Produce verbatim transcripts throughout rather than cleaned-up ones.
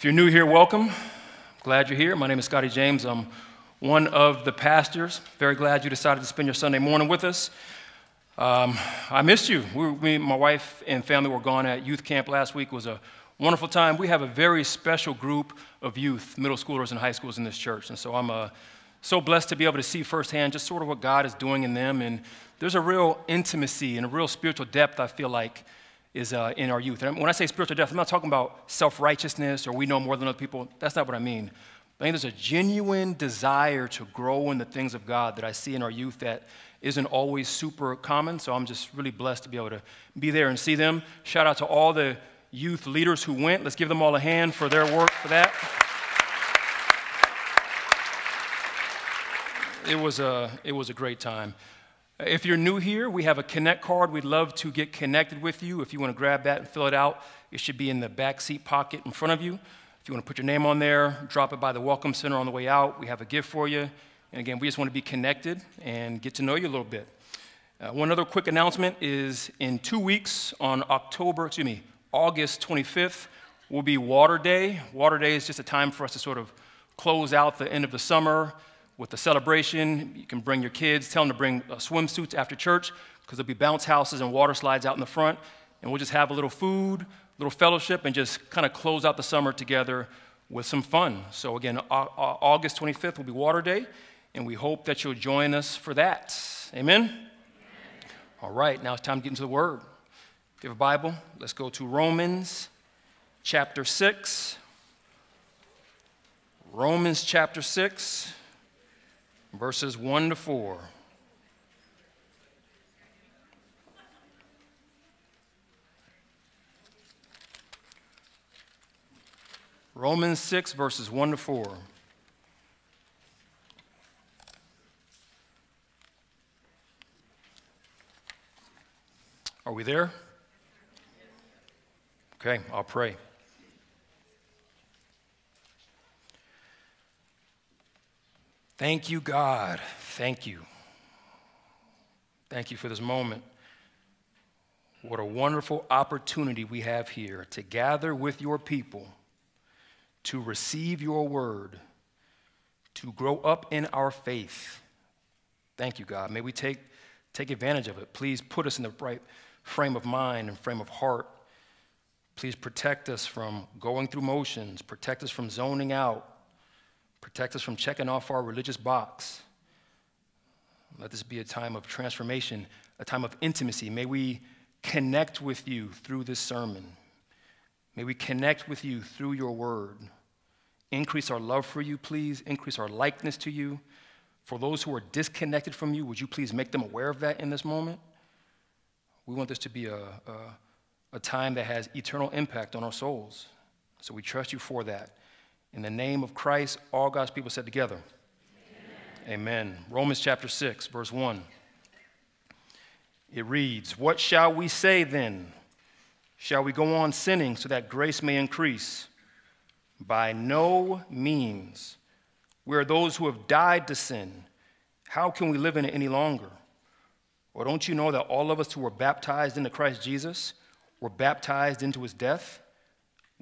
If you're new here, welcome. Glad you're here. My name is Scotty James. I'm one of the pastors. Very glad you decided to spend your Sunday morning with us. Um, I missed you. We, we, my wife and family were gone at youth camp last week. It was a wonderful time. We have a very special group of youth, middle schoolers and high schoolers in this church. And so I'm uh, so blessed to be able to see firsthand just sort of what God is doing in them. And there's a real intimacy and a real spiritual depth, I feel like, is uh, in our youth. And when I say spiritual depth, I'm not talking about self-righteousness or we know more than other people. That's not what I mean. I think there's a genuine desire to grow in the things of God that I see in our youth that isn't always super common. So I'm just really blessed to be able to be there and see them. Shout out to all the youth leaders who went. Let's give them all a hand for their work for that. It was a, it was a great time. If you're new here, we have a Connect card. We'd love to get connected with you. If you want to grab that and fill it out, it should be in the back seat pocket in front of you. If you want to put your name on there, drop it by the Welcome Center on the way out. We have a gift for you. And again, we just want to be connected and get to know you a little bit. Uh, one other quick announcement is in two weeks on October, excuse me, August twenty-fifth, will be Water Day. Water Day is just a time for us to sort of close out the end of the summer with the celebration. You can bring your kids, tell them to bring uh, swimsuits after church, because there'll be bounce houses and water slides out in the front, and we'll just have a little food, little fellowship, and just kind of close out the summer together with some fun. So again, uh, uh, August twenty-fifth will be Water Day, and we hope that you'll join us for that. Amen? Amen? All right, now it's time to get into the Word. If you have a Bible, let's go to Romans chapter six. Romans chapter six. Verses one to four. Romans six, verses one to four. Are we there? Okay, I'll pray. Thank you, God. Thank you. Thank you for this moment. What a wonderful opportunity we have here to gather with your people, to receive your word, to grow up in our faith. Thank you, God. May we take, take advantage of it. Please put us in the right frame of mind and frame of heart. Please protect us from going through motions. Protect us from zoning out. Protect us from checking off our religious box. Let this be a time of transformation, a time of intimacy. May we connect with you through this sermon. May we connect with you through your word. Increase our love for you, please. Increase our likeness to you. For those who are disconnected from you, would you please make them aware of that in this moment? We want this to be a, a, a time that has eternal impact on our souls. So we trust you for that. In the name of Christ, all God's people said together. Amen. Amen. Romans chapter six, verse one. It reads, "What shall we say then? Shall we go on sinning so that grace may increase? By no means. We are those who have died to sin. How can we live in it any longer? Or don't you know that all of us who were baptized into Christ Jesus were baptized into his death?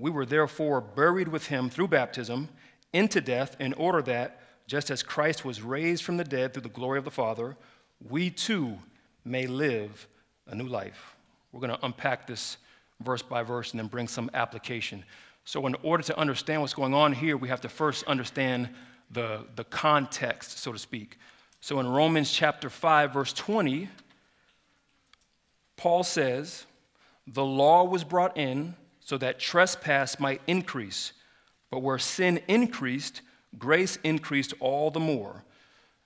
We were therefore buried with him through baptism into death, in order that, just as Christ was raised from the dead through the glory of the Father, we too may live a new life." We're going to unpack this verse by verse and then bring some application. So in order to understand what's going on here, we have to first understand the, the context, so to speak. So in Romans chapter five, verse twenty, Paul says, "The law was brought in so that trespass might increase. But where sin increased, grace increased all the more."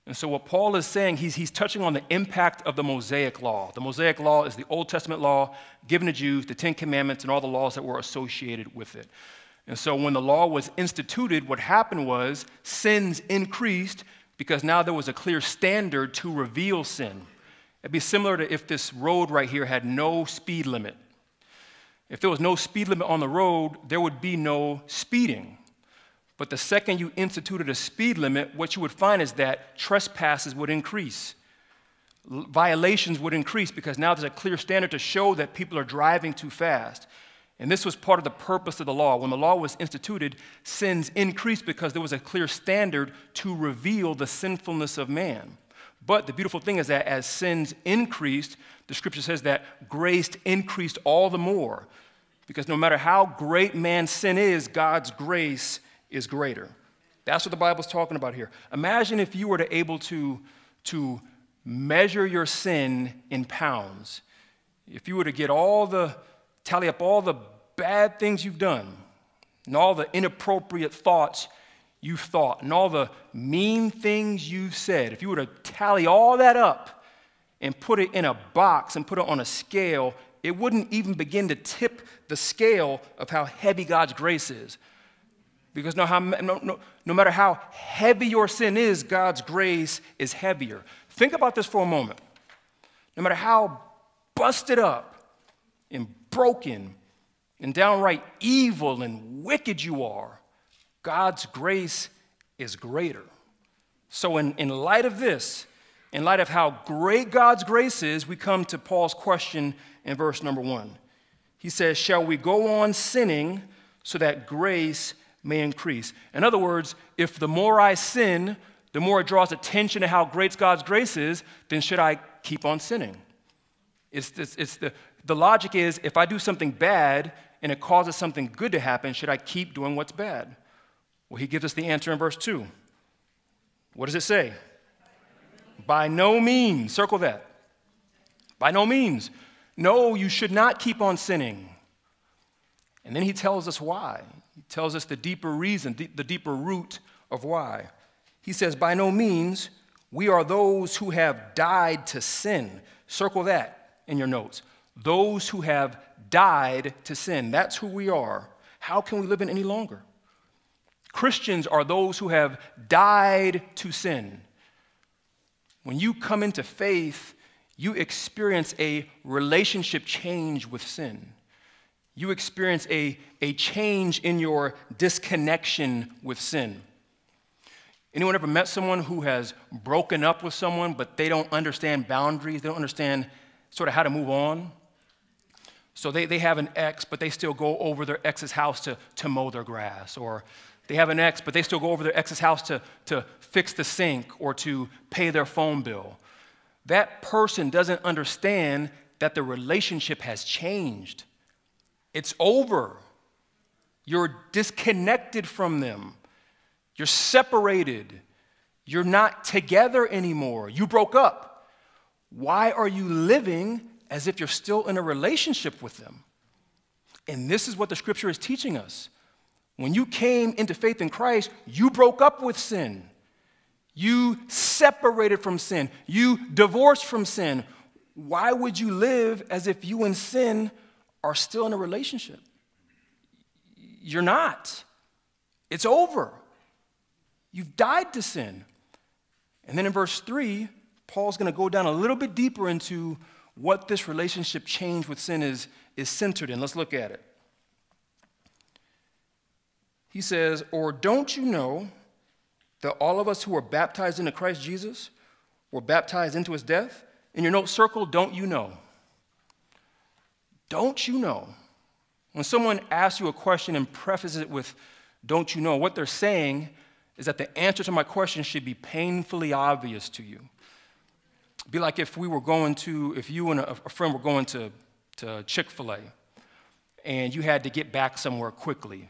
And so what Paul is saying, he's, he's touching on the impact of the Mosaic law. The Mosaic law is the Old Testament law given to Jews, the Ten Commandments, and all the laws that were associated with it. And so when the law was instituted, what happened was sins increased because now there was a clear standard to reveal sin. It'd be similar to if this road right here had no speed limit. If there was no speed limit on the road, there would be no speeding. But the second you instituted a speed limit, what you would find is that trespasses would increase. Violations would increase because now there's a clear standard to show that people are driving too fast. And this was part of the purpose of the law. When the law was instituted, sins increased because there was a clear standard to reveal the sinfulness of man. But the beautiful thing is that as sins increased, the scripture says that grace increased all the more, because no matter how great man's sin is, God's grace is greater. That's what the Bible's talking about here. Imagine if you were to able to, to measure your sin in pounds. If you were to get all the, tally up all the bad things you've done and all the inappropriate thoughts you've thought and all the mean things you've said, if you were to tally all that up and put it in a box and put it on a scale, it wouldn't even begin to tip the scale of how heavy God's grace is. Because no, how, no, no, no matter how heavy your sin is, God's grace is heavier. Think about this for a moment. No matter how busted up and broken and downright evil and wicked you are, God's grace is greater. So in, in light of this, in light of how great God's grace is, we come to Paul's question in verse number one. He says, shall we go on sinning so that grace may increase? In other words, if the more I sin, the more it draws attention to how great God's grace is, then should I keep on sinning? It's, it's, it's the, the logic is, if I do something bad and it causes something good to happen, should I keep doing what's bad? Well, he gives us the answer in verse two. What does it say? By no means. Circle that. By no means. No, you should not keep on sinning. And then he tells us why. He tells us the deeper reason, the deeper root of why. He says, by no means, we are those who have died to sin. Circle that in your notes. Those who have died to sin. That's who we are. How can we live in any longer? Christians are those who have died to sin. When you come into faith, you experience a relationship change with sin. You experience a, a change in your disconnection with sin. Anyone ever met someone who has broken up with someone, but they don't understand boundaries? They don't understand sort of how to move on? So they, they have an ex, but they still go over their ex's house to, to mow their grass. Or they have an ex, but they still go over their ex's house to, to fix the sink or to pay their phone bill. That person doesn't understand that the relationship has changed. It's over. You're disconnected from them. You're separated. You're not together anymore. You broke up. Why are you living as if you're still in a relationship with them? And this is what the scripture is teaching us. When you came into faith in Christ, you broke up with sin. You separated from sin. You divorced from sin. Why would you live as if you and sin are still in a relationship? You're not. It's over. You've died to sin. And then in verse three, Paul's going to go down a little bit deeper into what this relationship change with sin is, is centered in. Let's look at it. He says, or don't you know that all of us who were baptized into Christ Jesus were baptized into his death? In your note, circle, don't you know? Don't you know? When someone asks you a question and prefaces it with, don't you know, what they're saying is that the answer to my question should be painfully obvious to you. It'd be like if we were going to, if you and a, a friend were going to, to Chick-fil-A and you had to get back somewhere quickly.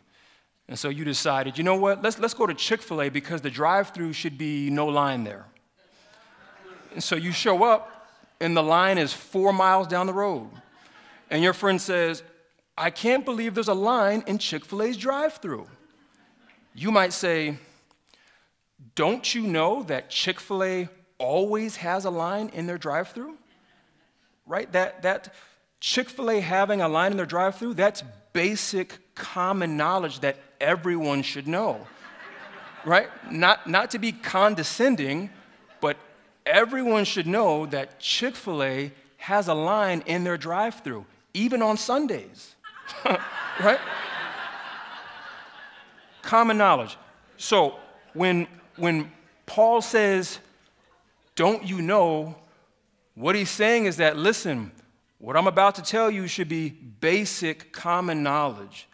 And so you decided, you know what, let's, let's go to Chick-fil-A because the drive-thru should be no line there. And so you show up and the line is four miles down the road. And your friend says, I can't believe there's a line in Chick-fil-A's drive-thru. You might say, don't you know that Chick-fil-A always has a line in their drive-thru? Right? That, that Chick-fil-A having a line in their drive-thru, that's basic common knowledge that everyone should know. Right? Not, not to be condescending, but everyone should know that Chick-fil-A has a line in their drive-thru, even on Sundays. Right? Common knowledge. So when, when Paul says, don't you know, what he's saying is that, listen, What I'm about to tell you should be basic common knowledge.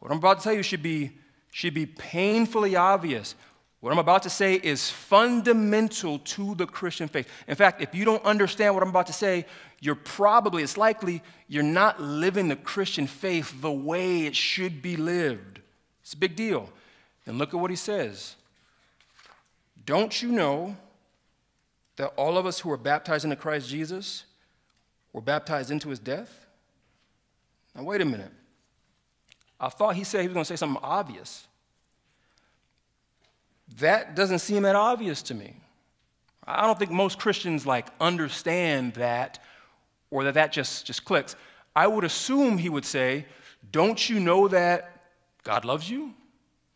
What I'm about to tell you should be, should be painfully obvious. What I'm about to say is fundamental to the Christian faith. In fact, if you don't understand what I'm about to say, you're probably, it's likely, you're not living the Christian faith the way it should be lived. It's a big deal. Then look at what he says. Don't you know that all of us who are baptized into Christ Jesus were baptized into his death? Now, wait a minute. I thought he said he was going to say something obvious. That doesn't seem that obvious to me. I don't think most Christians, like, understand that or that that just, just clicks. I would assume he would say, don't you know that God loves you?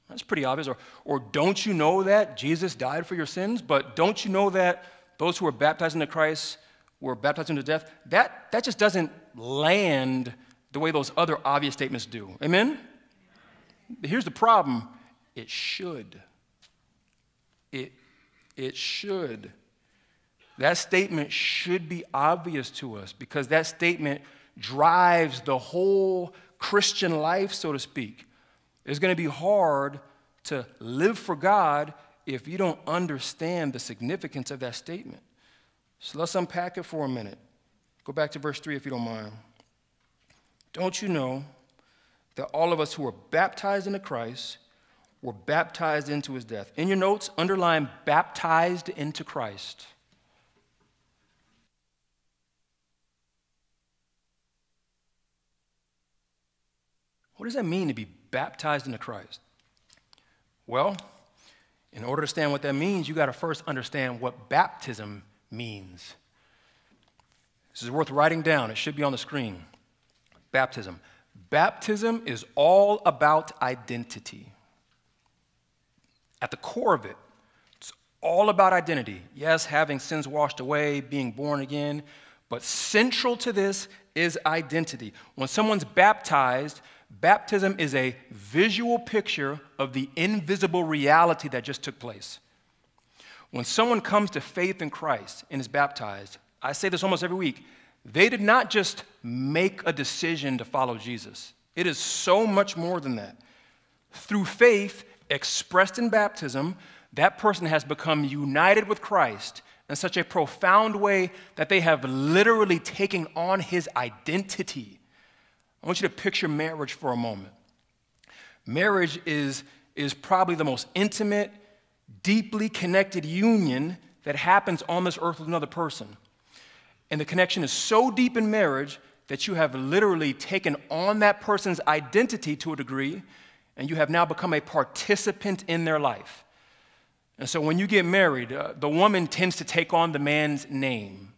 That's pretty obvious. Or, or don't you know that Jesus died for your sins? But don't you know that those who are baptized into Christ were baptized into death? That, that just doesn't land the way those other obvious statements do. Amen? But here's the problem. It should. It, it should. That statement should be obvious to us because that statement drives the whole Christian life, so to speak. It's going to be hard to live for God if you don't understand the significance of that statement. So let's unpack it for a minute. Go back to verse three if you don't mind. Don't you know that all of us who are baptized into Christ were baptized into his death? In your notes, underline baptized into Christ. What does that mean to be baptized into Christ? Well, in order to understand what that means, you got to first understand what baptism means. This is worth writing down. It should be on the screen. Baptism. Baptism is all about identity. At the core of it, it's all about identity. Yes, having sins washed away, being born again, but central to this is identity. When someone's baptized, baptism is a visual picture of the invisible reality that just took place. When someone comes to faith in Christ and is baptized, I say this almost every week, they did not just make a decision to follow Jesus. It is so much more than that. Through faith expressed in baptism, that person has become united with Christ in such a profound way that they have literally taken on his identity. I want you to picture marriage for a moment. Marriage is, is probably the most intimate, deeply connected union that happens on this earth with another person. And the connection is so deep in marriage that you have literally taken on that person's identity to a degree, and you have now become a participant in their life. And so when you get married, uh, the woman tends to take on the man's name.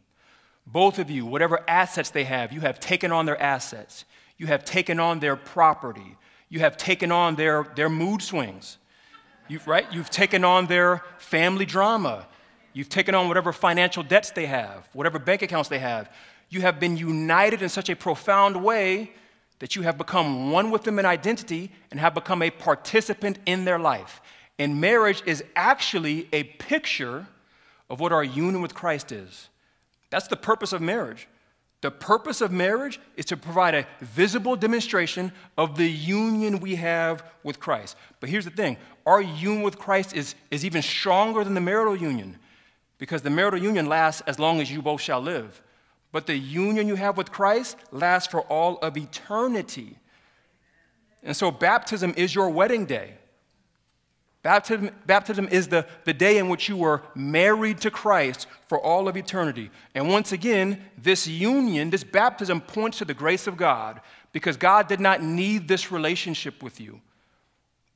Both of you, whatever assets they have, you have taken on their assets. You have taken on their property. You have taken on their, their mood swings, you've, right? You've taken on their family drama. You've taken on whatever financial debts they have, whatever bank accounts they have. You have been united in such a profound way that you have become one with them in identity and have become a participant in their life. And marriage is actually a picture of what our union with Christ is. That's the purpose of marriage. The purpose of marriage is to provide a visible demonstration of the union we have with Christ. But here's the thing. Our union with Christ is, is even stronger than the marital union because the marital union lasts as long as you both shall live. But the union you have with Christ lasts for all of eternity. And so baptism is your wedding day. Baptism, baptism is the, the day in which you were married to Christ for all of eternity. And once again, this union, this baptism points to the grace of God because God did not need this relationship with you.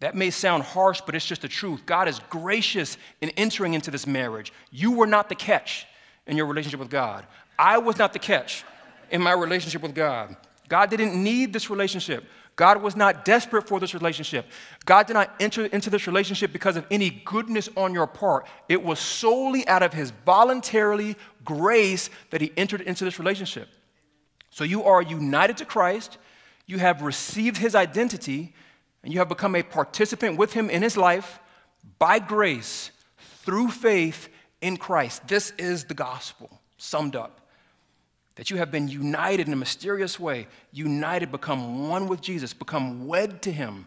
That may sound harsh, but it's just the truth. God is gracious in entering into this marriage. You were not the catch in your relationship with God. I was not the catch in my relationship with God. God didn't need this relationship. God was not desperate for this relationship. God did not enter into this relationship because of any goodness on your part. It was solely out of his voluntarily grace that he entered into this relationship. So you are united to Christ, you have received his identity, and you have become a participant with him in his life by grace through faith in Christ. This is the gospel summed up. that you have been united in a mysterious way, united, become one with Jesus, become wed to him.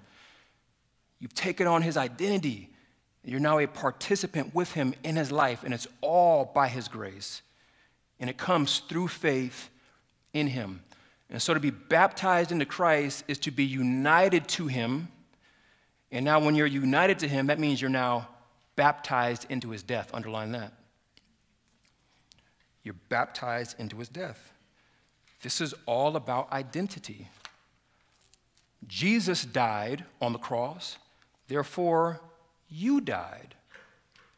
You've taken on his identity. You're now a participant with him in his life, and it's all by his grace. And it comes through faith in him. And so to be baptized into Christ is to be united to him. And now when you're united to him, that means you're now baptized into his death. Underline that. You're baptized into his death. This is all about identity. Jesus died on the cross. Therefore, you died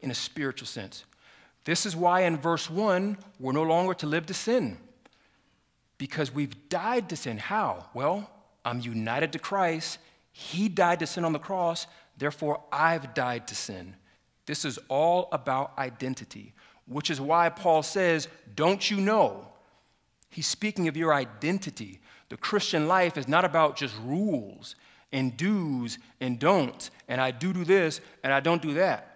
in a spiritual sense. This is why in verse one, we're no longer to live to sin, because we've died to sin. How? Well, I'm united to Christ. He died to sin on the cross. Therefore, I've died to sin. This is all about identity, which is why Paul says, don't you know? He's speaking of your identity. The Christian life is not about just rules and do's and don'ts, and I do do this and I don't do that.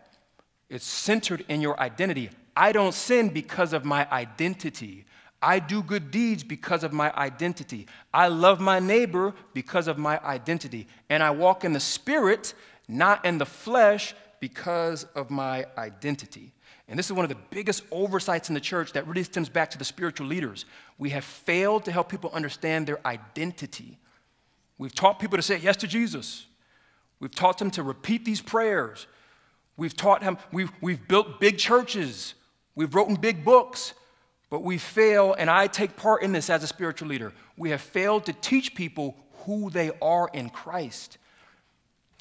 It's centered in your identity. I don't sin because of my identity. I do good deeds because of my identity. I love my neighbor because of my identity. And I walk in the spirit, not in the flesh, because of my identity. And this is one of the biggest oversights in the church that really stems back to the spiritual leaders. We have failed to help people understand their identity. We've taught people to say yes to Jesus. We've taught them to repeat these prayers. We've taught them, we've, we've built big churches. We've written big books. But we fail, and I take part in this as a spiritual leader. We have failed to teach people who they are in Christ.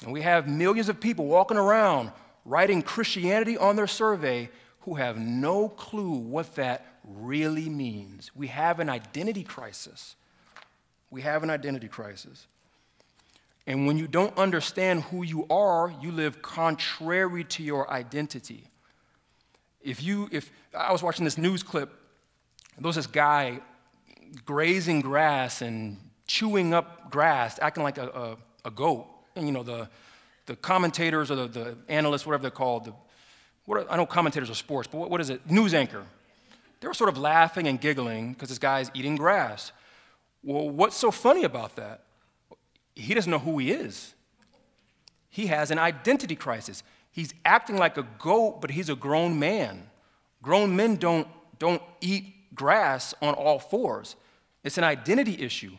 And we have millions of people walking around writing Christianity on their survey who have no clue what that really means. We have an identity crisis. We have an identity crisis. And when you don't understand who you are, you live contrary to your identity. If you, if I was watching this news clip, there was this guy grazing grass and chewing up grass, acting like a, a, a goat. And you know, the, the commentators or the, the analysts, whatever they're called, the, what are, I know commentators are sports, but what, what is it? News anchor. They were sort of laughing and giggling because this guy's eating grass. Well, what's so funny about that? He doesn't know who he is. He has an identity crisis. He's acting like a goat, but he's a grown man. Grown men don't, don't eat grass on all fours. It's an identity issue.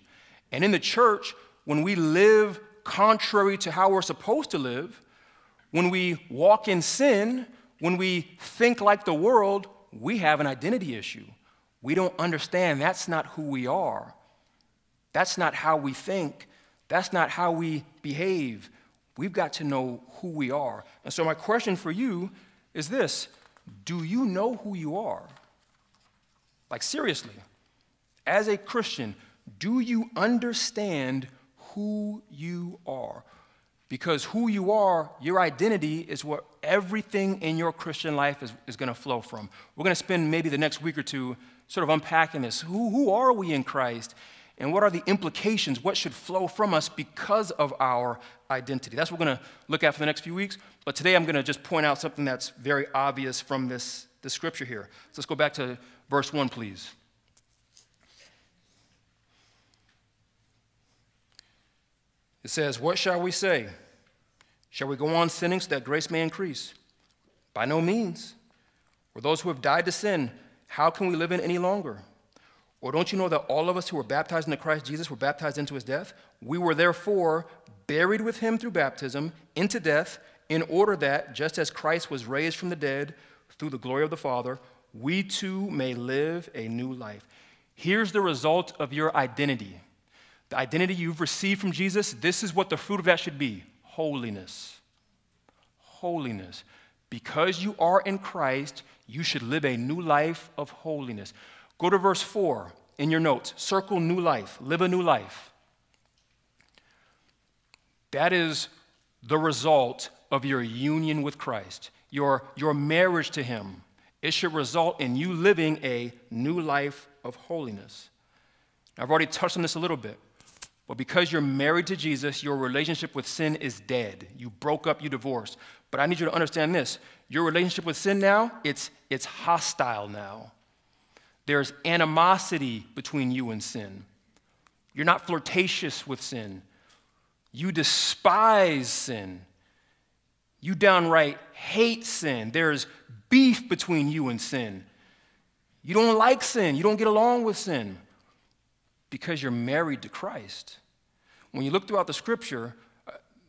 And in the church, when we live contrary to how we're supposed to live, when we walk in sin, when we think like the world, we have an identity issue. We don't understand that's not who we are. That's not how we think. That's not how we behave. We've got to know who we are. And so my question for you is this: do you know who you are? Like, seriously, as a Christian, do you understand who you are? Because who you are, your identity, is where everything in your Christian life is, is going to flow from. We're going to spend maybe the next week or two sort of unpacking this. Who, who are we in Christ? And what are the implications? What should flow from us because of our identity? That's what we're going to look at for the next few weeks. But today I'm going to just point out something that's very obvious from this, this scripture here. So let's go back to verse one, please. It says, "What shall we say? Shall we go on sinning so that grace may increase? By no means. For those who have died to sin, how can we live in any longer? Or don't you know that all of us who were baptized into Christ Jesus were baptized into his death? We were therefore buried with him through baptism into death, in order that, just as Christ was raised from the dead through the glory of the Father, we too may live a new life." Here's the result of your identity. The identity you've received from Jesus, this is what the fruit of that should be: holiness. Holiness. Because you are in Christ, you should live a new life of holiness. Go to verse four in your notes. Circle new life. Live a new life. That is the result of your union with Christ, your, your marriage to him. It should result in you living a new life of holiness. I've already touched on this a little bit, but because you're married to Jesus, your relationship with sin is dead. You broke up, you divorced. But I need you to understand this. Your relationship with sin now, it's, it's hostile now. There's animosity between you and sin. You're not flirtatious with sin. You despise sin. You downright hate sin. There's beef between you and sin. You don't like sin. You don't get along with sin because you're married to Christ. When you look throughout the scripture,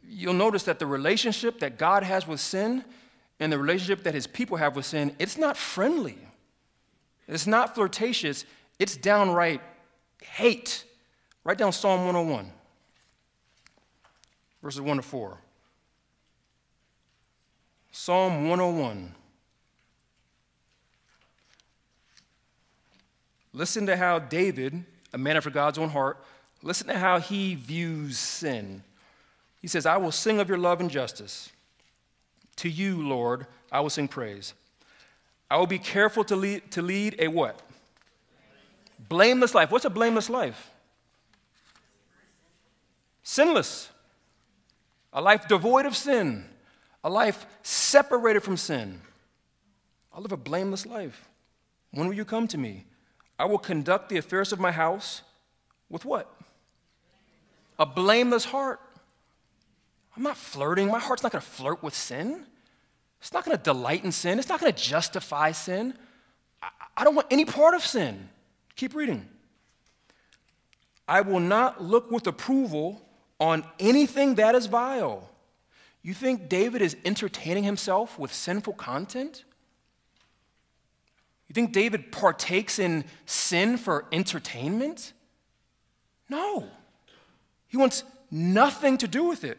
you'll notice that the relationship that God has with sin and the relationship that his people have with sin, it's not friendly. It's not flirtatious. It's downright hate. Write down Psalm one oh one, verses one to four. Psalm one oh one. Listen to how David, a man after God's own heart, listen to how he views sin. He says, I will sing of your love and justice. To you, Lord, I will sing praise. I will be careful to lead, to lead a what? Blameless life. What's a blameless life? Sinless. A life devoid of sin. A life separated from sin. I live a blameless life. When will you come to me? I will conduct the affairs of my house with what? A blameless heart. I'm not flirting. My heart's not going to flirt with sin. It's not going to delight in sin. It's not going to justify sin. I, I don't want any part of sin. Keep reading. I will not look with approval on anything that is vile. You think David is entertaining himself with sinful content? You think David partakes in sin for entertainment? No. He wants nothing to do with it.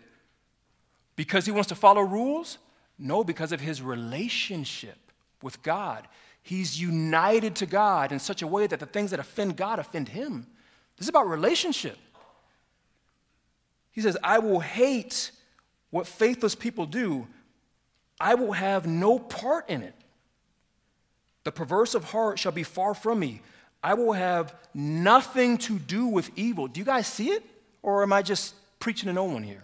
Because he wants to follow rules? No, because of his relationship with God. He's united to God in such a way that the things that offend God offend him. This is about relationship. He says, I will hate what faithless people do. I will have no part in it. The perverse of heart shall be far from me. I will have nothing to do with evil. Do you guys see it? Or am I just preaching to no one here?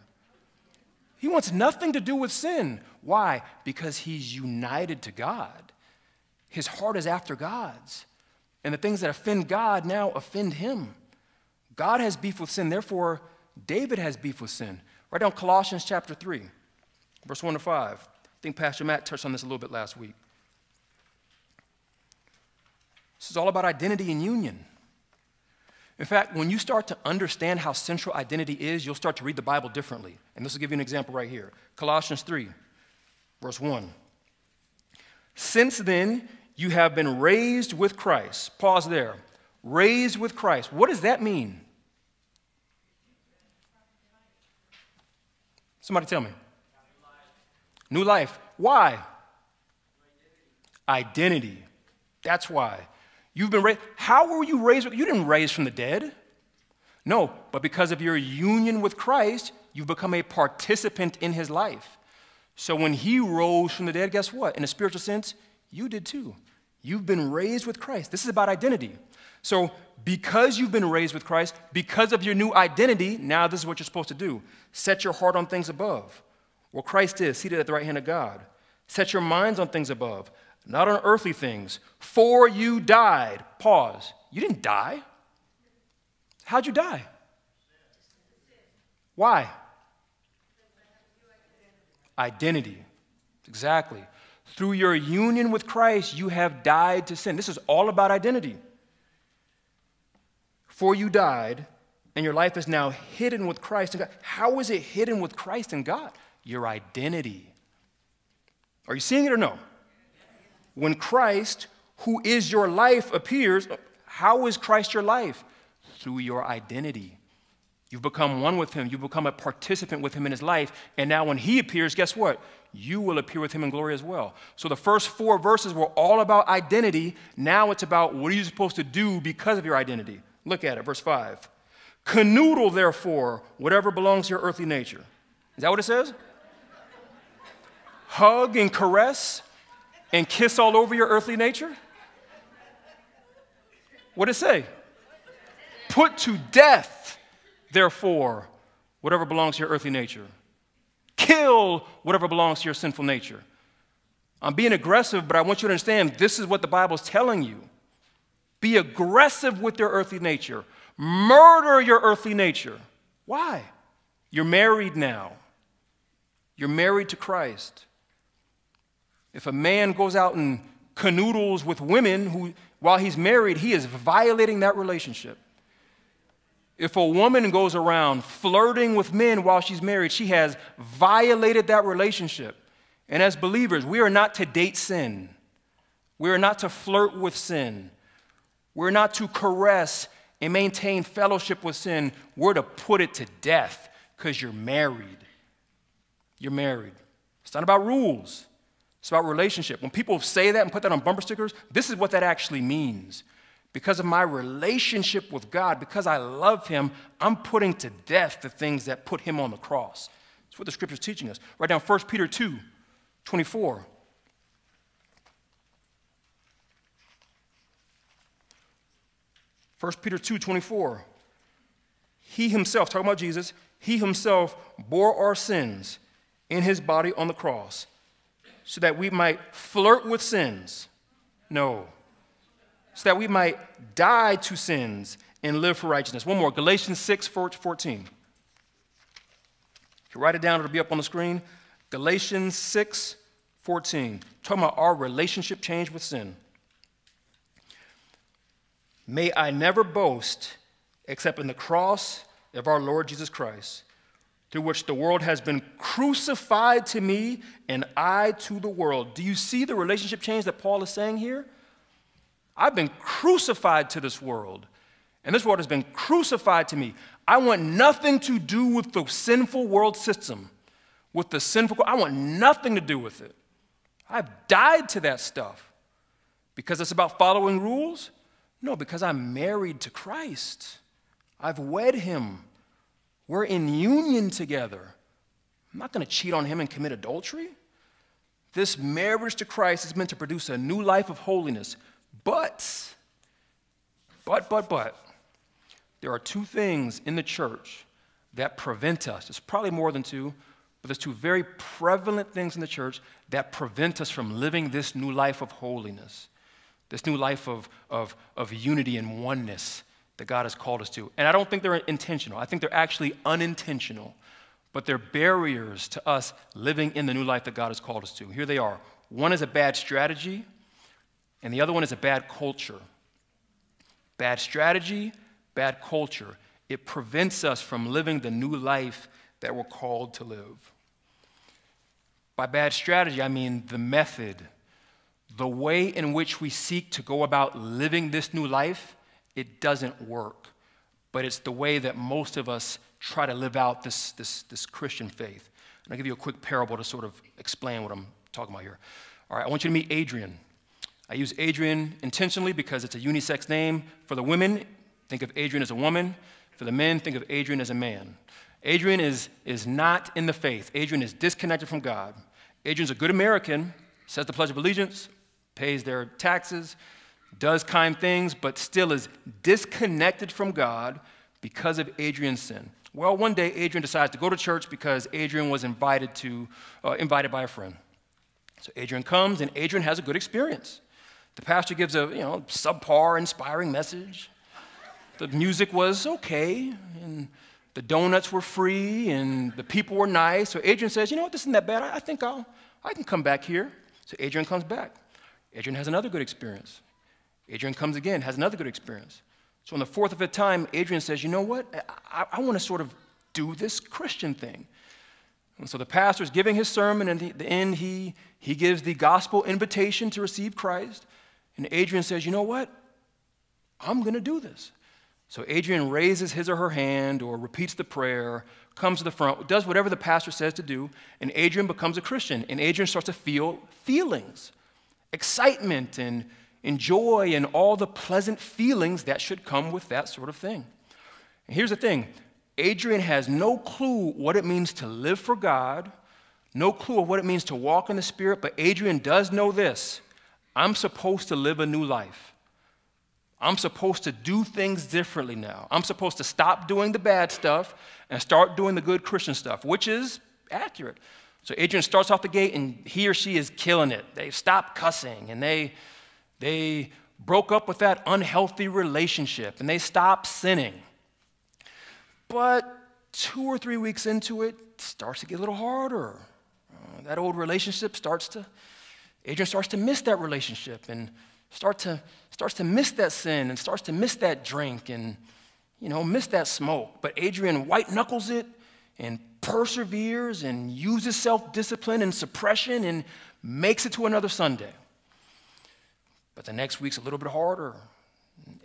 He wants nothing to do with sin. Why? Because he's united to God. His heart is after God's. And the things that offend God now offend him. God has beef with sin. Therefore, David has beef with sin. Write down Colossians chapter three, verse one to five. I think Pastor Matt touched on this a little bit last week. This is all about identity and union. In fact, when you start to understand how central identity is, you'll start to read the Bible differently. And this will give you an example right here. Colossians three, verse one. Since then, you have been raised with Christ. Pause there. Raised with Christ. What does that mean? Somebody tell me. New life. New life. Why? Identity. Identity. That's why. You've been raised. How were you raised? You didn't raise from the dead. No, but because of your union with Christ, you've become a participant in his life. So when he rose from the dead, guess what? In a spiritual sense, you did too. You've been raised with Christ. This is about identity. So because you've been raised with Christ, because of your new identity, now this is what you're supposed to do. Set your heart on things above, where Christ is, seated at the right hand of God. Set your minds on things above, not on earthly things, for you died. Pause. You didn't die. How'd you die? Why? Identity. Exactly. Through your union with Christ, you have died to sin. This is all about identity. For you died, and your life is now hidden with Christ in God. How is it hidden with Christ in God? Your identity. Are you seeing it or no? When Christ, who is your life, appears, how is Christ your life? Through your identity. You've become one with him. You've become a participant with him in his life. And now when he appears, guess what? You will appear with him in glory as well. So the first four verses were all about identity. Now it's about what are you supposed to do because of your identity. Look at it, verse five. Canoodle, therefore, whatever belongs to your earthly nature. Is that what it says? Hug and caress. And kiss all over your earthly nature? What did it say? Put to death, therefore, whatever belongs to your earthly nature. Kill whatever belongs to your sinful nature. I'm being aggressive, but I want you to understand this is what the Bible's telling you. Be aggressive with your earthly nature. Murder your earthly nature. Why? You're married now. You're married to Christ. If a man goes out and canoodles with women who, while he's married, he is violating that relationship. If a woman goes around flirting with men while she's married, she has violated that relationship. And as believers, we are not to date sin. We are not to flirt with sin. We're not to caress and maintain fellowship with sin. We're to put it to death because you're married. You're married. It's not about rules. It's about relationship. When people say that and put that on bumper stickers, this is what that actually means. Because of my relationship with God, because I love him, I'm putting to death the things that put him on the cross. That's what the scripture is teaching us. Write down First Peter two, twenty-four. First Peter two, twenty-four. He himself, talking about Jesus, he himself bore our sins in his body on the cross so that we might flirt with sins. No. So that we might die to sins and live for righteousness. One more, Galatians six, fourteen. If you write it down, it'll be up on the screen. Galatians six, fourteen. Talking about our relationship change with sin. May I never boast except in the cross of our Lord Jesus Christ, through which the world has been crucified to me and I to the world. Do you see the relationship change that Paul is saying here? I've been crucified to this world, and this world has been crucified to me. I want nothing to do with the sinful world system, with the sinful, I want nothing to do with it. I've died to that stuff because it's about following rules. No, because I'm married to Christ. I've wed him. We're in union together. I'm not going to cheat on him and commit adultery. This marriage to Christ is meant to produce a new life of holiness. But, but, but, but, there are two things in the church that prevent us. It's probably more than two, but there's two very prevalent things in the church that prevent us from living this new life of holiness. This new life of, of, of unity and oneness that God has called us to. And I don't think they're intentional. I think they're actually unintentional. But they're barriers to us living in the new life that God has called us to. Here they are. One is a bad strategy, and the other one is a bad culture. Bad strategy, bad culture. It prevents us from living the new life that we're called to live. By bad strategy, I mean the method. The way in which we seek to go about living this new life, it doesn't work. But it's the way that most of us try to live out this, this, this Christian faith. And I'll give you a quick parable to sort of explain what I'm talking about here. All right, I want you to meet Adrian. I use Adrian intentionally because it's a unisex name. For the women, think of Adrian as a woman. For the men, think of Adrian as a man. Adrian is, is not in the faith. Adrian is disconnected from God. Adrian's a good American, says the Pledge of Allegiance, pays their taxes, does kind things, but still is disconnected from God because of Adrian's sin. Well, one day Adrian decides to go to church because Adrian was invited to, uh, invited by a friend. So Adrian comes, and Adrian has a good experience. The pastor gives a, you know, subpar, inspiring message. The music was okay, and the donuts were free, and the people were nice. So Adrian says, you know what, this isn't that bad. I think I'll, I can come back here. So Adrian comes back. Adrian has another good experience. Adrian comes again, has another good experience. So on the fourth or fifth time, Adrian says, you know what? I, I want to sort of do this Christian thing. And so the pastor's giving his sermon, and at the end, he, he gives the gospel invitation to receive Christ. And Adrian says, you know what? I'm going to do this. So Adrian raises his or her hand or repeats the prayer, comes to the front, does whatever the pastor says to do, and Adrian becomes a Christian. And Adrian starts to feel feelings, excitement and and joy and all the pleasant feelings that should come with that sort of thing. And here's the thing. Adrian has no clue what it means to live for God, no clue of what it means to walk in the Spirit, but Adrian does know this. I'm supposed to live a new life. I'm supposed to do things differently now. I'm supposed to stop doing the bad stuff and start doing the good Christian stuff, which is accurate. So Adrian starts off the gate, and he or she is killing it. They stop cussing, and they... They broke up with that unhealthy relationship, and they stopped sinning. But two or three weeks into it, it starts to get a little harder. Uh, that old relationship starts to, Adrian starts to miss that relationship and start to, starts to miss that sin and starts to miss that drink and, you know, miss that smoke. But Adrian white-knuckles it and perseveres and uses self-discipline and suppression and makes it to another Sunday. But the next week's a little bit harder.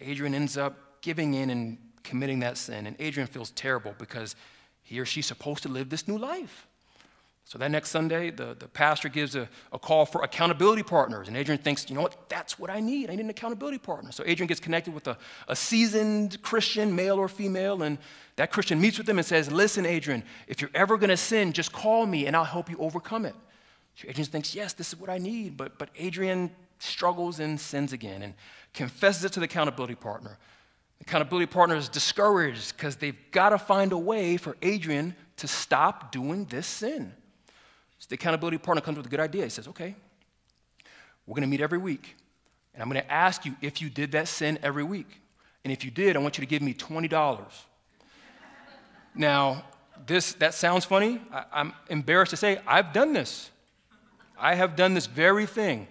Adrian ends up giving in and committing that sin. And Adrian feels terrible because he or she's supposed to live this new life. So that next Sunday, the, the pastor gives a, a call for accountability partners. And Adrian thinks, you know what, that's what I need. I need an accountability partner. So Adrian gets connected with a, a seasoned Christian, male or female. And that Christian meets with him and says, listen, Adrian, if you're ever going to sin, just call me and I'll help you overcome it. So Adrian thinks, yes, this is what I need. But, but Adrian struggles and sins again and confesses it to the accountability partner. The accountability partner is discouraged because they've got to find a way for Adrian to stop doing this sin. So the accountability partner comes with a good idea. He says, okay, we're going to meet every week, and I'm going to ask you if you did that sin every week. And if you did, I want you to give me twenty dollars. Now, this, that sounds funny. I, I'm embarrassed to say I've done this. I have done this very thing.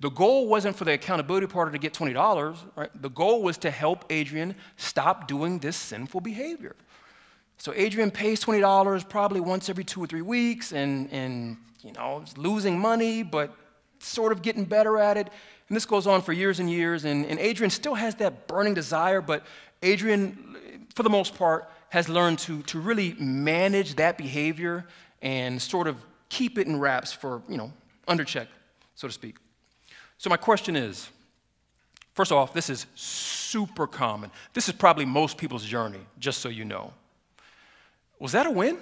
The goal wasn't for the accountability partner to get twenty dollars, right? The goal was to help Adrian stop doing this sinful behavior. So Adrian pays twenty dollars probably once every two or three weeks and, and you know, losing money, but sort of getting better at it. And this goes on for years and years. And, and Adrian still has that burning desire, but Adrian, for the most part, has learned to, to really manage that behavior and sort of keep it in wraps for, you know, under check, so to speak. So my question is, first off, this is super common. This is probably most people's journey, just so you know. Was that a win?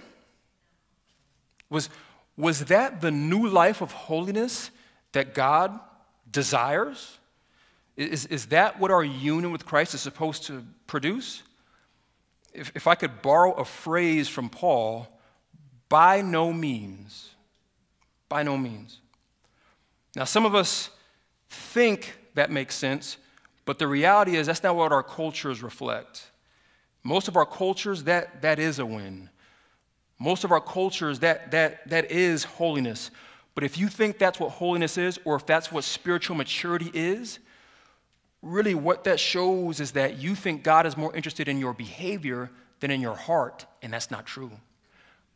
Was, was that the new life of holiness that God desires? Is, is that what our union with Christ is supposed to produce? If, if I could borrow a phrase from Paul, by no means. By no means. Now, some of us think that makes sense, but the reality is that's not what our cultures reflect. Most of our cultures, that, that is a win. Most of our cultures, that, that, that is holiness. But if you think that's what holiness is, or if that's what spiritual maturity is, really what that shows is that you think God is more interested in your behavior than in your heart, and that's not true.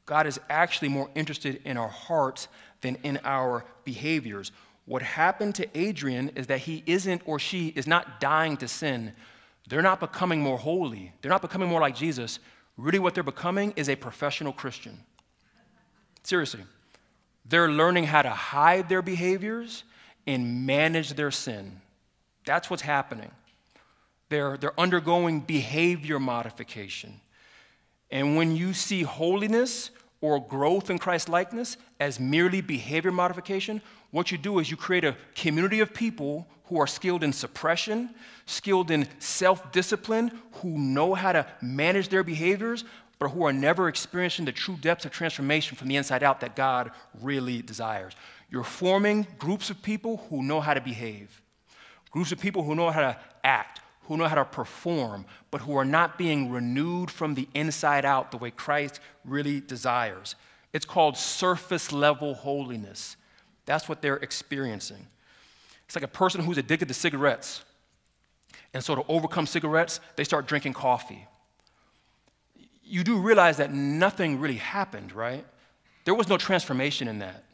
God is actually more interested in our hearts than in our behaviors. What happened to Adrian is that he isn't, or she is not dying to sin. They're not becoming more holy. They're not becoming more like Jesus. Really what they're becoming is a professional Christian. Seriously. They're learning how to hide their behaviors and manage their sin. That's what's happening. They're, they're undergoing behavior modification. And when you see holiness or growth in Christ-likeness as merely behavior modification, what you do is you create a community of people who are skilled in suppression, skilled in self-discipline, who know how to manage their behaviors, but who are never experiencing the true depths of transformation from the inside out that God really desires. You're forming groups of people who know how to behave, groups of people who know how to act, who know how to perform, but who are not being renewed from the inside out the way Christ really desires. It's called surface-level holiness. That's what they're experiencing. It's like a person who's addicted to cigarettes. And so to overcome cigarettes, they start drinking coffee. You do realize that nothing really happened, right? There was no transformation in that.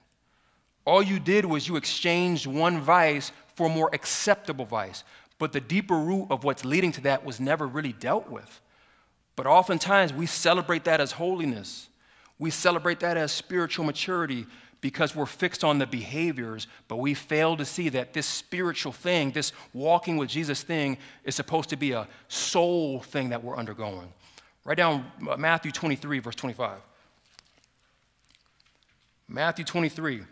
All you did was you exchanged one vice for a more acceptable vice. But the deeper root of what's leading to that was never really dealt with. But oftentimes, we celebrate that as holiness. We celebrate that as spiritual maturity, because we're fixed on the behaviors, but we fail to see that this spiritual thing, this walking with Jesus thing, is supposed to be a soul thing that we're undergoing. Write down Matthew twenty-three, verse twenty-five. Matthew twenty-three.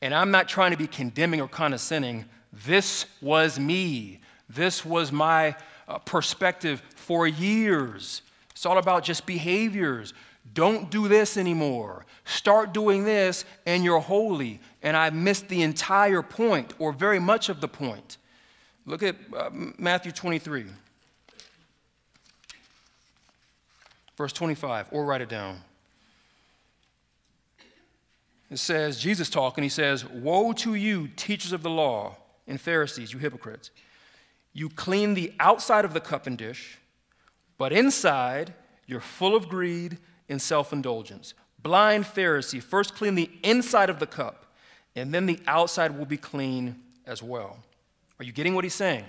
And I'm not trying to be condemning or condescending. This was me. This was my uh, perspective for years. It's all about just behaviors. Don't do this anymore. Start doing this and you're holy. And I missed the entire point, or very much of the point. Look at uh, Matthew twenty-three. Verse twenty-five, or write it down. It says, Jesus talking, he says, "Woe to you, teachers of the law and Pharisees, you hypocrites. You clean the outside of the cup and dish, but inside you're full of greed and self-indulgence. Blind Pharisee, first clean the inside of the cup, and then the outside will be clean as well." Are you getting what he's saying?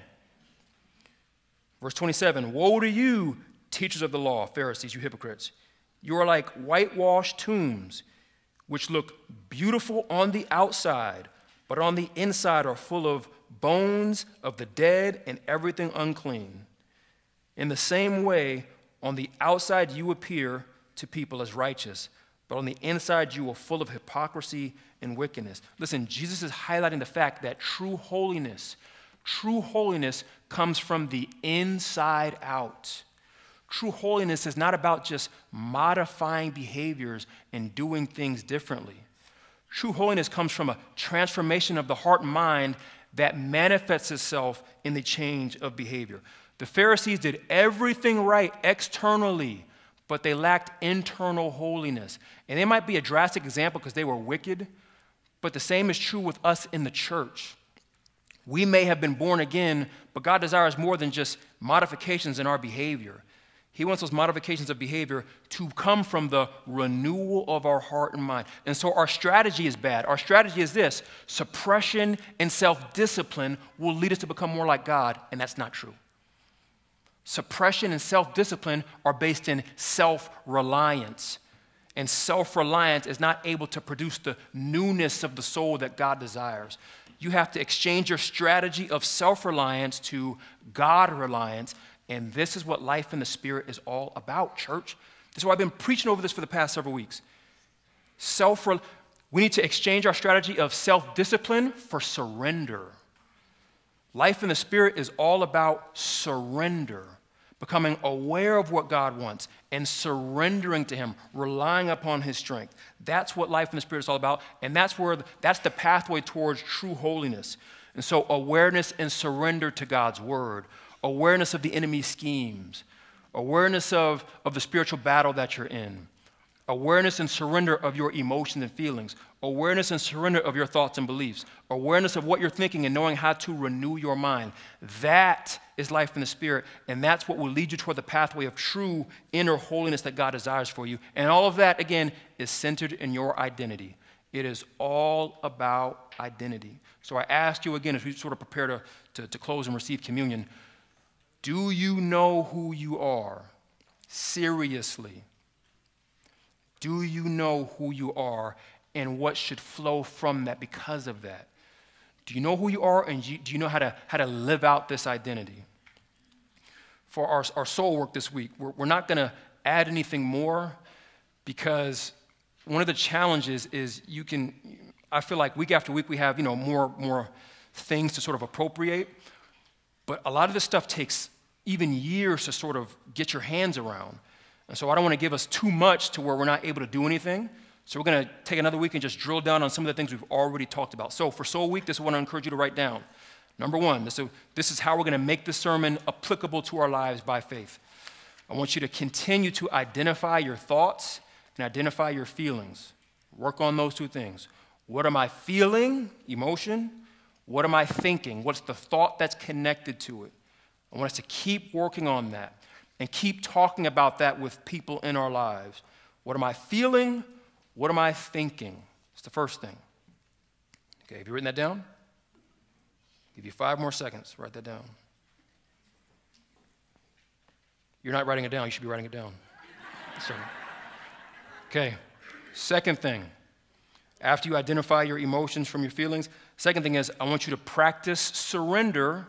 Verse twenty-seven, "Woe to you, teachers of the law, Pharisees, you hypocrites, you are like whitewashed tombs, which look beautiful on the outside, but on the inside are full of bones of the dead and everything unclean. In the same way, on the outside you appear to people as righteous, but on the inside you are full of hypocrisy and wickedness." Listen, Jesus is highlighting the fact that true holiness, true holiness comes from the inside out. True holiness is not about just modifying behaviors and doing things differently. True holiness comes from a transformation of the heart and mind that manifests itself in the change of behavior. The Pharisees did everything right externally, but they lacked internal holiness. And it might be a drastic example because they were wicked, but the same is true with us in the church. We may have been born again, but God desires more than just modifications in our behavior. He wants those modifications of behavior to come from the renewal of our heart and mind. And so our strategy is bad. Our strategy is this: suppression and self-discipline will lead us to become more like God, and that's not true. Suppression and self-discipline are based in self-reliance, and self-reliance is not able to produce the newness of the soul that God desires. You have to exchange your strategy of self-reliance to God-reliance. And this is what life in the Spirit is all about, church. This is why I've been preaching over this for the past several weeks. Self, we need to exchange our strategy of self-discipline for surrender. Life in the Spirit is all about surrender, becoming aware of what God wants and surrendering to Him, relying upon His strength. That's what life in the Spirit is all about, and that's where that's the pathway towards true holiness. And so awareness and surrender to God's Word, awareness of the enemy's schemes, awareness of, of the spiritual battle that you're in, awareness and surrender of your emotions and feelings, awareness and surrender of your thoughts and beliefs, awareness of what you're thinking and knowing how to renew your mind. That is life in the Spirit, and that's what will lead you toward the pathway of true inner holiness that God desires for you. And all of that, again, is centered in your identity. It is all about identity. So I ask you again, as we sort of prepare to, to, to close and receive communion, do you know who you are? Seriously. Do you know who you are and what should flow from that because of that? Do you know who you are, and do you know how to, how to live out this identity? For our, our soul work this week, we're, we're not going to add anything more, because one of the challenges is you can, I feel like week after week we have, you know, more, more things to sort of appropriate. But a lot of this stuff takes even years to sort of get your hands around. And so I don't want to give us too much to where we're not able to do anything. So we're going to take another week and just drill down on some of the things we've already talked about. So for Soul Week, this is what I encourage you to write down. Number one, this is, this is how we're going to make this sermon applicable to our lives by faith. I want you to continue to identify your thoughts and identify your feelings. Work on those two things. What am I feeling? Emotion. What am I thinking? What's the thought that's connected to it? I want us to keep working on that and keep talking about that with people in our lives. What am I feeling? What am I thinking? It's the first thing. Okay, have you written that down? I'll give you five more seconds. Write that down. You're not writing it down. You should be writing it down. So, okay, second thing. After you identify your emotions from your feelings, second thing is I want you to practice surrender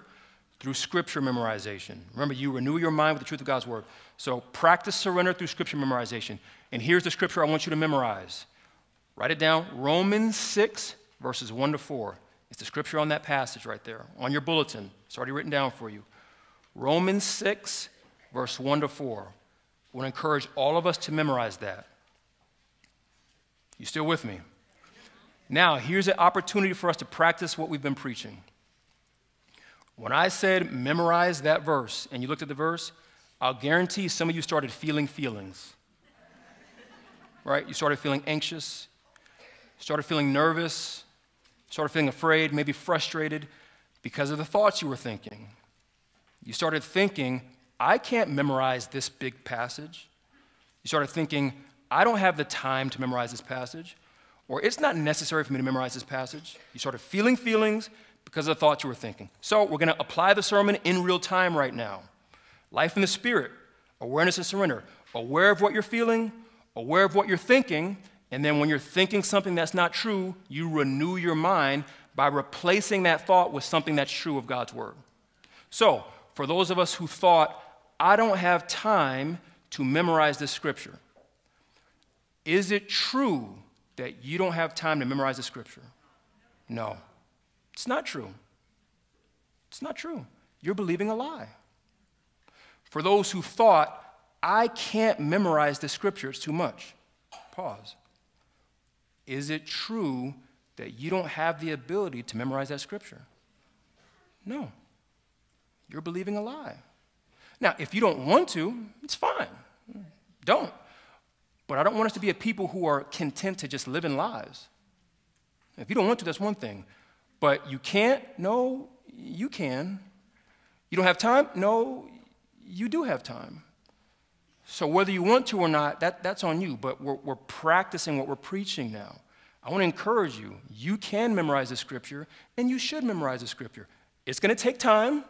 through scripture memorization. Remember, you renew your mind with the truth of God's word. So practice surrender through scripture memorization. And here's the scripture I want you to memorize. Write it down, Romans six, verses one to four. It's the scripture on that passage right there, on your bulletin. It's already written down for you. Romans six, verse one to four. I want to encourage all of us to memorize that. You still with me? Now, here's an opportunity for us to practice what we've been preaching. When I said memorize that verse and you looked at the verse, I'll guarantee some of you started feeling feelings, right? You started feeling anxious, started feeling nervous, started feeling afraid, maybe frustrated because of the thoughts you were thinking. You started thinking, I can't memorize this big passage. You started thinking, I don't have the time to memorize this passage, or it's not necessary for me to memorize this passage. You started feeling feelings because of the thoughts you were thinking. So we're going to apply the sermon in real time right now. Life in the Spirit, awareness and surrender, aware of what you're feeling, aware of what you're thinking, and then when you're thinking something that's not true, you renew your mind by replacing that thought with something that's true of God's Word. So for those of us who thought, I don't have time to memorize this scripture, is it true that you don't have time to memorize the scripture? No, it's not true. It's not true. You're believing a lie. For those who thought, I can't memorize the scripture, it's too much. Pause. Is it true that you don't have the ability to memorize that scripture? No. You're believing a lie. Now, if you don't want to, it's fine. Don't. But I don't want us to be a people who are content to just live in lies. If you don't want to, that's one thing. But you can't? No, you can. You don't have time? No, you do have time. So whether you want to or not, that, that's on you. But we're, we're practicing what we're preaching now. I want to encourage you. You can memorize the scripture, and you should memorize the scripture. It's going to take time. I'm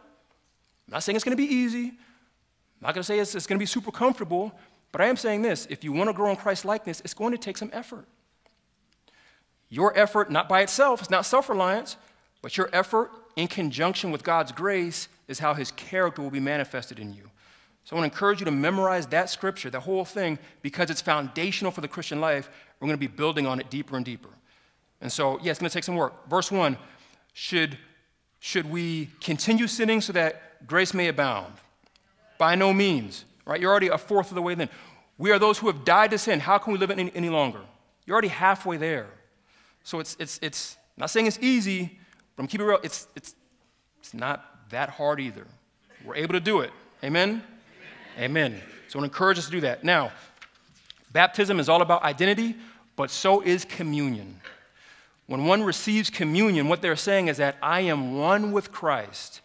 not saying it's going to be easy. I'm not going to say it's, it's going to be super comfortable. But I am saying this, if you want to grow in Christ's likeness, it's going to take some effort. Your effort, not by itself, it's not self-reliance, but your effort in conjunction with God's grace is how his character will be manifested in you. So I want to encourage you to memorize that scripture, the whole thing, because it's foundational for the Christian life. We're going to be building on it deeper and deeper. And so, yeah, it's going to take some work. Verse one, should, should we continue sinning so that grace may abound? By no means. Right? You're already a fourth of the way then. We are those who have died to sin. How can we live it any, any longer? You're already halfway there. So it's, it's, it's I'm not saying it's easy, but I'm keeping it real. It's, it's, it's not that hard either. We're able to do it. Amen? Amen. Amen. So I want to encourage us to do that. Now, baptism is all about identity, but so is communion. When one receives communion, what they're saying is that I am one with Christ.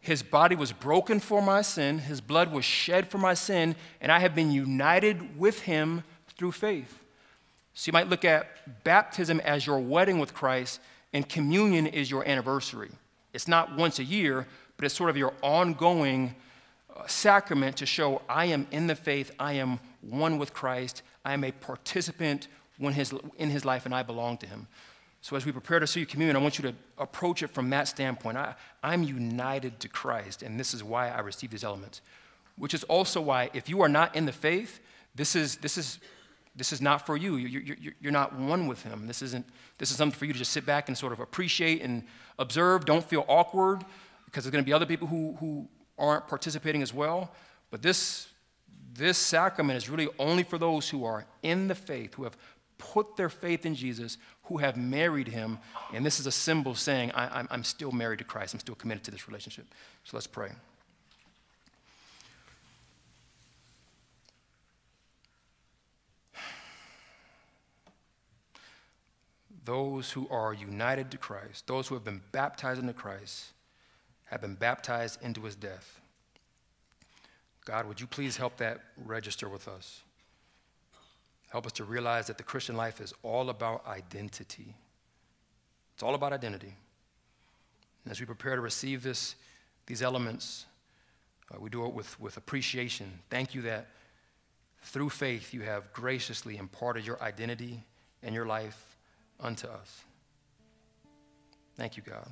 His body was broken for my sin, his blood was shed for my sin, and I have been united with him through faith. So you might look at baptism as your wedding with Christ, and communion is your anniversary. It's not once a year, but it's sort of your ongoing uh, sacrament to show I am in the faith, I am one with Christ, I am a participant in his, in his life, and I belong to him. So as we prepare to see communion, I want you to approach it from that standpoint. I, I'm united to Christ, and this is why I receive these elements, which is also why if you are not in the faith, this is, this is, this is not for you. You, you. You're not one with him. This isn't, this is something for you to just sit back and sort of appreciate and observe. Don't feel awkward because there's going to be other people who, who aren't participating as well. But this, this sacrament is really only for those who are in the faith, who have put their faith in Jesus, who have married him, and this is a symbol saying, I, I'm, I'm still married to Christ, I'm still committed to this relationship. So let's pray. Those who are united to Christ, those who have been baptized into Christ, have been baptized into his death. God, would you please help that register with us? Help us to realize that the Christian life is all about identity. It's all about identity. And as we prepare to receive this, these elements, uh, we do it with, with appreciation. Thank you that through faith you have graciously imparted your identity and your life unto us. Thank you, God.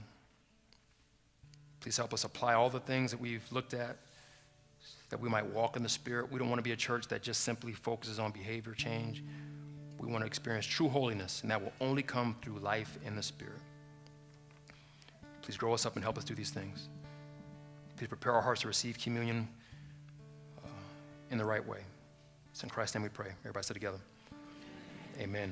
Please help us apply all the things that we've looked at, that we might walk in the Spirit. We don't want to be a church that just simply focuses on behavior change. We want to experience true holiness, and that will only come through life in the Spirit. Please grow us up and help us do these things. Please prepare our hearts to receive communion uh, in the right way. It's in Christ's name we pray. Everybody sit together. Amen.